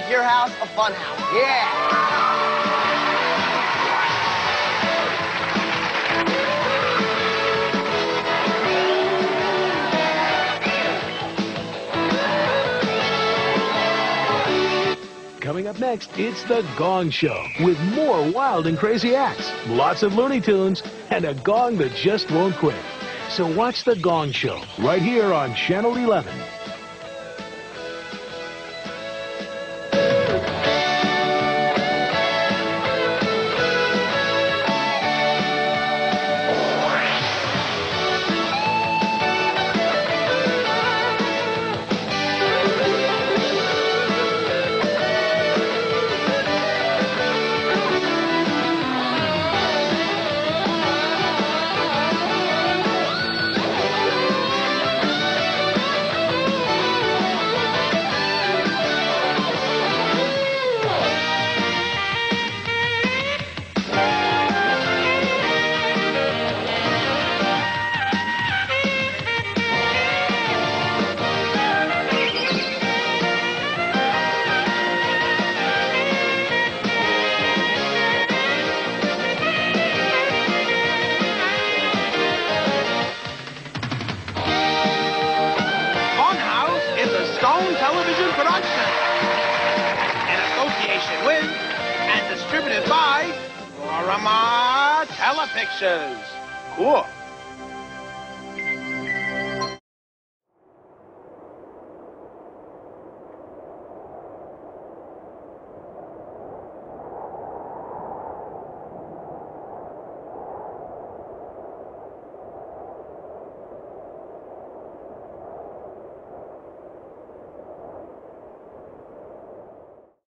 make your house a fun house. Yeah! Coming up next, it's The Gong Show with more wild and crazy acts, lots of Looney Tunes, and a gong that just won't quit. So watch The Gong Show right here on Channel 11. Television production, in association with and distributed by Lorimar-Telepictures. Cool.